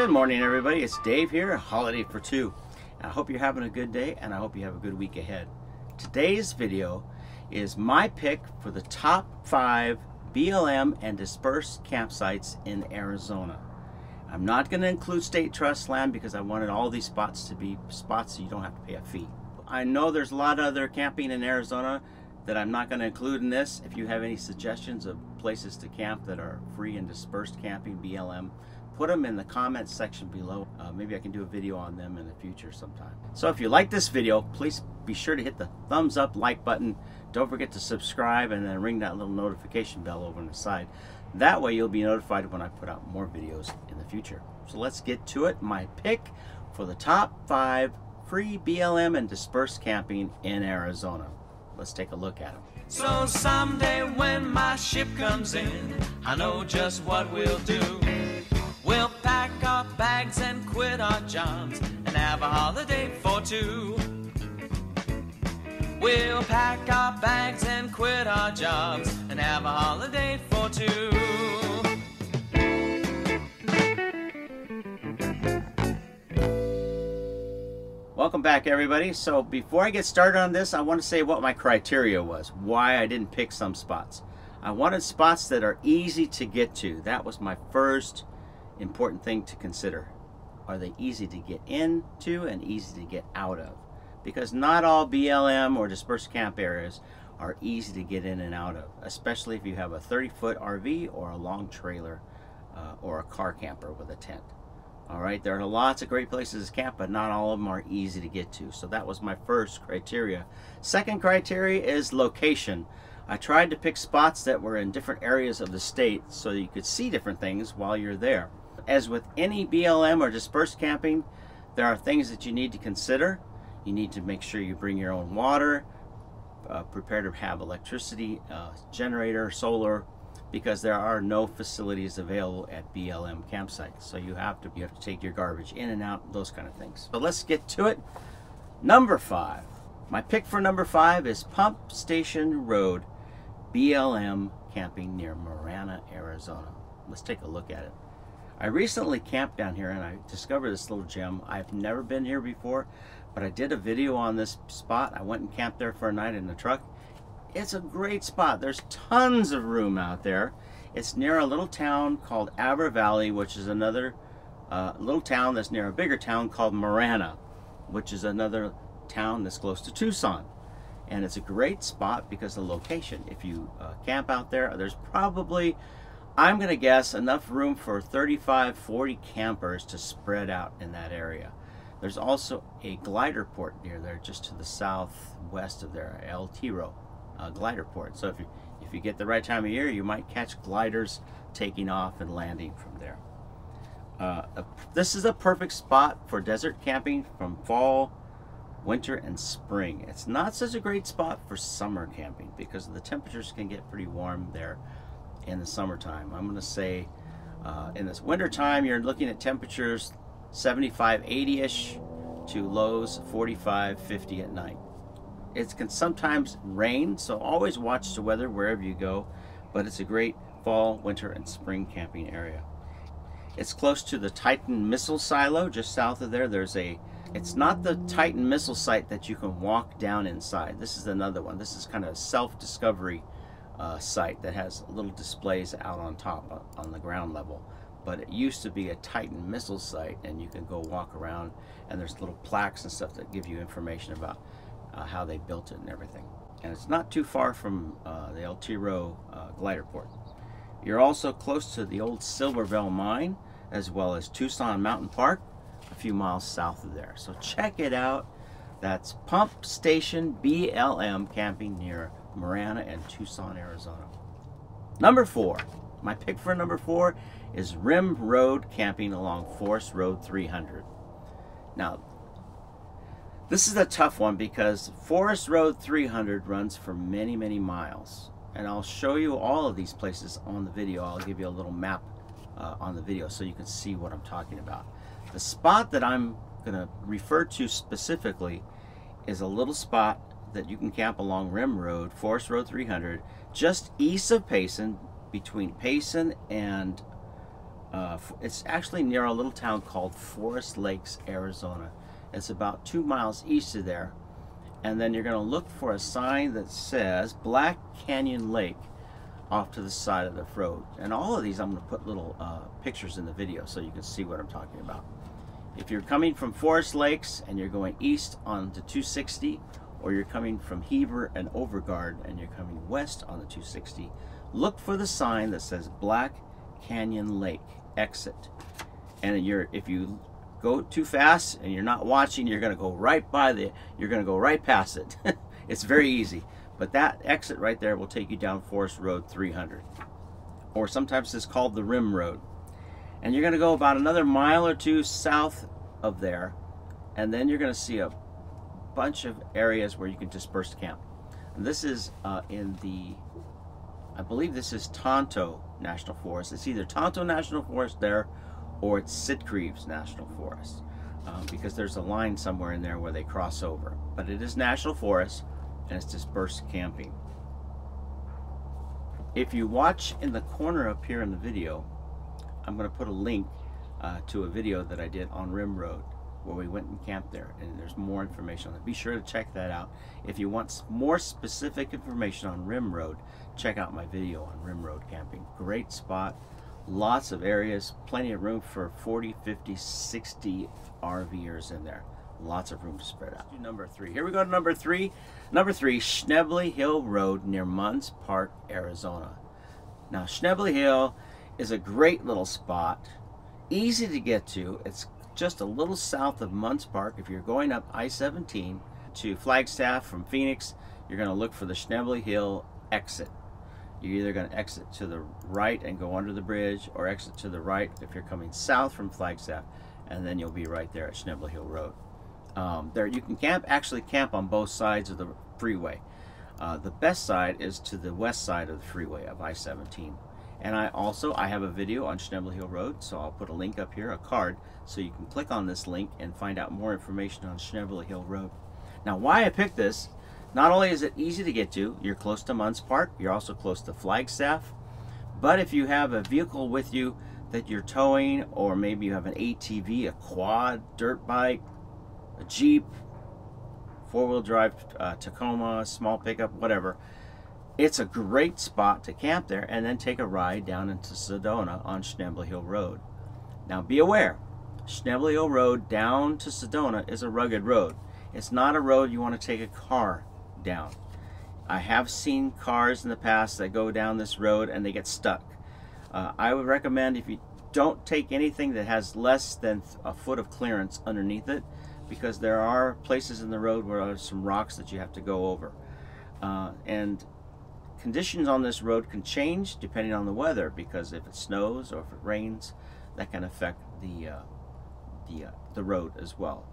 Good morning, everybody. It's Dave here, Holiday for Two. I hope you're having a good day, and I hope you have a good week ahead. Today's video is my pick for the top 5 BLM and dispersed campsites in Arizona. I'm not going to include state trust land because I wanted all these spots to be spots so you don't have to pay a fee. I know there's a lot of other camping in Arizona that I'm not going to include in this. If you have any suggestions of places to camp that are free and dispersed camping, BLM, put them in the comments section below. Maybe I can do a video on them in the future sometime. So if you like this video, please be sure to hit the thumbs up, like button. Don't forget to subscribe and then ring that little notification bell over on the side. That way you'll be notified when I put out more videos in the future. So let's get to it. My pick for the top 5 free BLM and dispersed camping in Arizona. Let's take a look at them. So someday when my ship comes in, I know just what we'll do. We'll pack our bags and quit our jobs and have a holiday for two. We'll pack our bags and quit our jobs and have a holiday for two. Welcome back, everybody. So before I get started on this, I want to say what my criteria was, why I didn't pick some spots. I wanted spots that are easy to get to. That was my first important thing to consider. Are they easy to get into and easy to get out of? Because not all BLM or dispersed camp areas are easy to get in and out of, especially if you have a 30-foot RV or a long trailer or a car camper with a tent. All right, there are lots of great places to camp, but not all of them are easy to get to. So that was my first criteria. Second criteria is location. I tried to pick spots that were in different areas of the state so you could see different things while you're there. As with any BLM or dispersed camping, there are things that you need to consider. You need to make sure you bring your own water, prepare to have electricity, generator, solar, because there are no facilities available at BLM campsites. So you have to take your garbage in and out, those kind of things. But let's get to it. Number 5. My pick for number 5 is Pump Station Road, BLM camping near Marana, Arizona. Let's take a look at it. I recently camped down here and I discovered this little gem. I've never been here before, but I did a video on this spot. I went and camped there for a night in the truck. It's a great spot. There's tons of room out there. It's near a little town called Avra Valley, which is another little town that's near a bigger town called Marana, which is another town that's close to Tucson. And it's a great spot because of the location. If you camp out there, there's probably, I'm going to guess, enough room for 35-40 campers to spread out in that area. There's also a glider port near there, just to the southwest of there, El Tiro glider port. So if you get the right time of year, you might catch gliders taking off and landing from there. This is a perfect spot for desert camping from fall, winter, and spring. It's not such a great spot for summer camping because the temperatures can get pretty warm there in the summertime. I'm going to say in this wintertime, you're looking at temperatures 75, 80-ish to lows 45, 50 at night. It can sometimes rain, so always watch the weather wherever you go, but it's a great fall, winter, and spring camping area. It's close to the Titan missile silo, just south of there. It's not the Titan missile site that you can walk down inside. This is another one. This is kind of a self-discovery site that has little displays out on top on the ground level, but it used to be a Titan missile site, and you can go walk around, and there's little plaques and stuff that give you information about how they built it and everything. And it's not too far from the El Tiro glider port. You're also close to the old Silverville mine, as well as Tucson Mountain Park, a few miles south of there. So check it out. That's Pump Station BLM camping near Marana and Tucson, Arizona. Number 4. My pick for number 4 is Rim Road camping along Forest Road 300. Now, this is a tough one because Forest Road 300 runs for many, many miles. And I'll show you all of these places on the video. I'll give you a little map on the video so you can see what I'm talking about. The spot that I'm going to refer to specifically is a little spot that you can camp along Rim Road, Forest Road 300, just east of Payson, between Payson and It's actually near a little town called Forest Lakes, Arizona. It's about 2 miles east of there. And then you're going to look for a sign that says Black Canyon Lake off to the side of the road. And all of these, I'm going to put little pictures in the video so you can see what I'm talking about. If you're coming from Forest Lakes and you're going east onto 260, or you're coming from Heber and Overgard and you're coming west on the 260, look for the sign that says Black Canyon Lake exit. And if you go too fast and you're not watching, you're gonna go right past it. It's very easy. But that exit right there will take you down Forest Road 300, or sometimes it's called the Rim Road. And you're gonna go about another mile or two south of there, and then you're gonna see a bunch of areas where you can disperse camp. And this is I believe this is Tonto National Forest. It's either Tonto National Forest there, or it's Sitgreaves National Forest, because there's a line somewhere in there where they cross over. But it is National Forest, and it's dispersed camping. If you watch in the corner up here in the video, I'm going to put a link to a video that I did on Rim Road, where we went and camped there, and there's more information on it. Be sure to check that out. If you want more specific information on Rim Road, check out my video on Rim Road camping. Great spot, lots of areas, plenty of room for 40, 50, 60 RVers in there. Lots of room to spread out. Number 3. Here we go to number 3. Number 3, Schnebly Hill Road near Munds Park, Arizona. Now, Schnebly Hill is a great little spot, easy to get to. It's just a little south of Munds Park. If you're going up I-17 to Flagstaff from Phoenix, you're going to look for the Schnebly Hill exit. You're either going to exit to the right and go under the bridge, or exit to the right if you're coming south from Flagstaff, and then you'll be right there at Schnebly Hill Road. There you can actually camp on both sides of the freeway. The best side is to the west side of the freeway of I-17. And I have a video on Schnebly Hill Road, so I'll put a link up here, a card, so you can click on this link and find out more information on Schnebly Hill Road. Now, why I picked this, not only is it easy to get to, you're close to Munds Park, you're also close to Flagstaff, but if you have a vehicle with you that you're towing, or maybe you have an ATV, a quad, dirt bike, a Jeep, four-wheel drive, Tacoma, small pickup, whatever, it's a great spot to camp there and then take a ride down into Sedona on Schnebly Hill Road. Now be aware, Schnebly Hill Road down to Sedona is a rugged road. It's not a road you want to take a car down. I have seen cars in the past that go down this road and they get stuck. I would recommend, if you don't, take anything that has less than a foot of clearance underneath it, because there are places in the road where there's some rocks that you have to go over. And conditions on this road can change depending on the weather, because if it snows or if it rains, that can affect the road as well.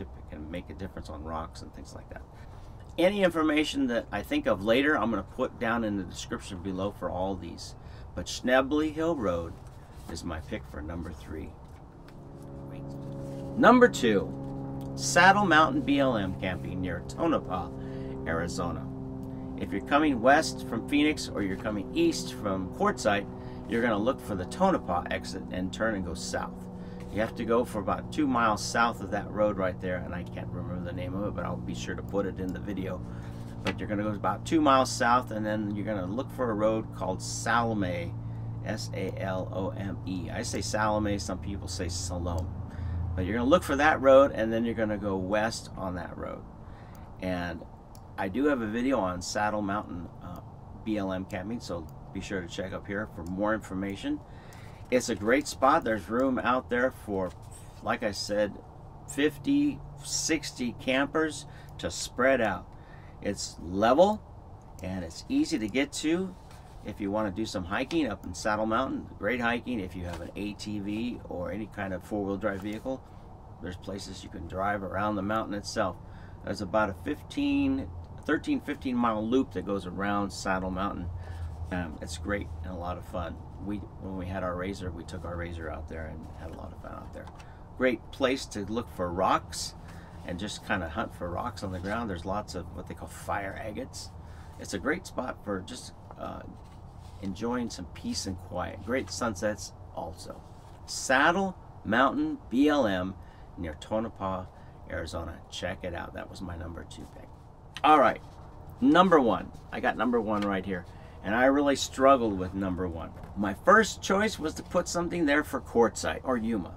It can make a difference on rocks and things like that. Any information that I think of later, I'm going to put down in the description below for all these. But Schnebly Hill Road is my pick for number 3. Number 2, Saddle Mountain BLM camping near Tonopah, Arizona. If you're coming west from Phoenix, or you're coming east from Quartzsite, you're going to look for the Tonopah exit and turn and go south. You have to go for about 2 miles south of that road right there, and I can't remember the name of it, but I'll be sure to put it in the video. But you're going to go about 2 miles south, and then you're going to look for a road called Salome, S-A-L-O-M-E. I say Salome, some people say Salome. But you're going to look for that road, and then you're going to go west on that road. And I do have a video on Saddle Mountain BLM camping, so be sure to check up here for more information. It's a great spot. There's room out there for, like I said, 50, 60 campers to spread out. It's level and it's easy to get to. If you want to do some hiking up in Saddle Mountain, great hiking. If you have an ATV or any kind of four-wheel drive vehicle, there's places you can drive around the mountain itself. There's about a 13-15 mile loop that goes around Saddle Mountain. It's great and a lot of fun. When we had our RZR, we took our RZR out there and had a lot of fun out there. Great place to look for rocks and just kind of hunt for rocks on the ground. There's lots of what they call fire agates. It's a great spot for just enjoying some peace and quiet. Great sunsets also. Saddle Mountain BLM near Tonopah, Arizona. Check it out. That was my number 2 pick. All right, number 1. I got number 1 right here, and I really struggled with number 1. My first choice was to put something there for Quartzsite or Yuma.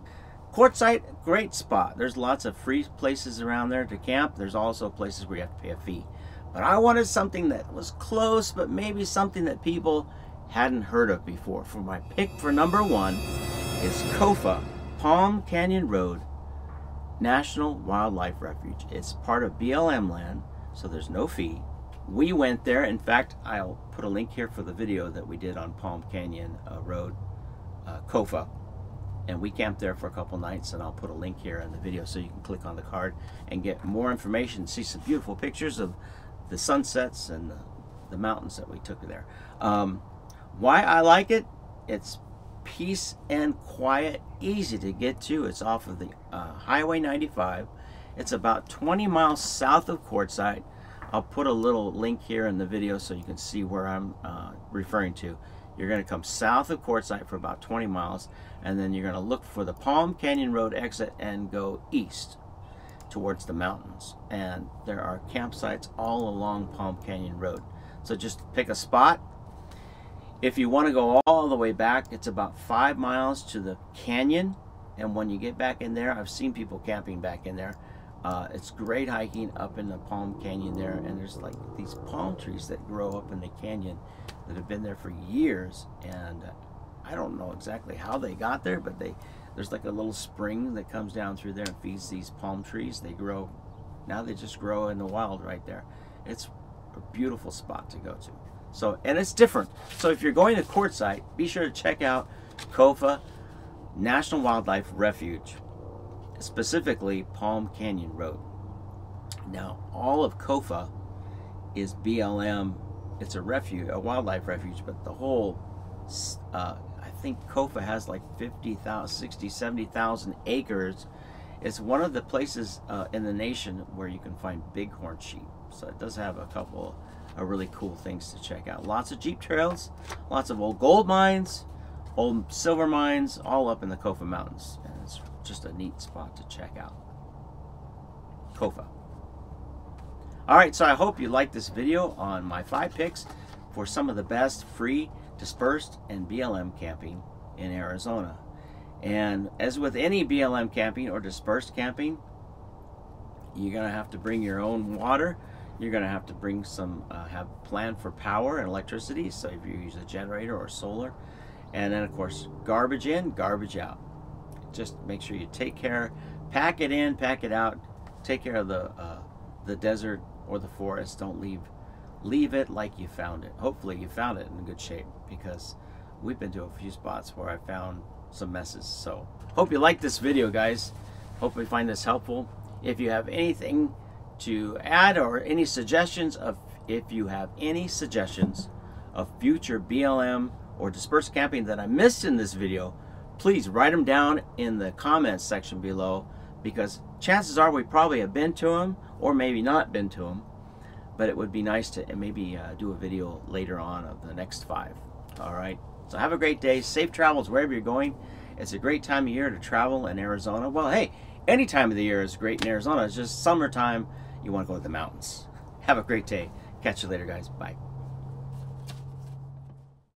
Quartzsite, great spot. There's lots of free places around there to camp. There's also places where you have to pay a fee. But I wanted something that was close, but maybe something that people hadn't heard of before. For my pick for number 1 is Kofa, Palm Canyon Road National Wildlife Refuge. It's part of BLM land, so there's no fee. We went there. In fact, I'll put a link here for the video that we did on Palm Canyon Road, Kofa. And we camped there for a couple nights, and I'll put a link here in the video so you can click on the card and get more information, see some beautiful pictures of the sunsets and the mountains that we took there. Why I like it, it's peace and quiet, easy to get to. It's off of the Highway 95. It's about 20 miles south of Quartzsite. I'll put a little link here in the video so you can see where I'm referring to. You're going to come south of Quartzsite for about 20 miles, and then you're going to look for the Palm Canyon Road exit and go east towards the mountains. And there are campsites all along Palm Canyon Road. So just pick a spot. If you want to go all the way back, it's about 5 miles to the canyon. And when you get back in there, I've seen people camping back in there. It's great hiking up in the Palm Canyon there, and there's like these palm trees that grow up in the canyon that have been there for years, and I don't know exactly how they got there, but there's like a little spring that comes down through there and feeds these palm trees. They grow, now they just grow in the wild right there. It's a beautiful spot to go to. So, and it's different. So if you're going to Quartzsite, be sure to check out Kofa National Wildlife Refuge, specifically Palm Canyon Road. Now, all of Kofa is BLM. It's a refuge, a wildlife refuge, but the whole, I think Kofa has like 50,000, 60, 70,000 acres. It's one of the places in the nation where you can find bighorn sheep. So it does have a couple of really cool things to check out. Lots of jeep trails, lots of old gold mines, old silver mines, all up in the Kofa Mountains. And it's just a neat spot to check out, Kofa. Alright, so I hope you liked this video on my 5 picks for some of the best free, dispersed, and BLM camping in Arizona. And as with any BLM camping or dispersed camping, you're going to have to bring your own water. You're going to have to bring some, have plan for power and electricity, so if you use a generator or solar. And then, of course, garbage in, garbage out. Just make sure you take care, pack it in, pack it out, take care of the desert or the forest. Don't leave it like you found it. Hopefully you found it in good shape, because we've been to a few spots where I found some messes. So hope you like this video, guys. Hope you find this helpful. If you have anything to add or any suggestions of future BLM or dispersed camping that I missed in this video, please write them down in the comments section below, because chances are we probably have been to them or maybe not been to them, but it would be nice to maybe do a video later on of the next 5. All right, so have a great day, safe travels wherever you're going. It's a great time of year to travel in Arizona. Well, hey, any time of the year is great in Arizona. It's just summertime, you want to go to the mountains. Have a great day. Catch you later, guys. Bye.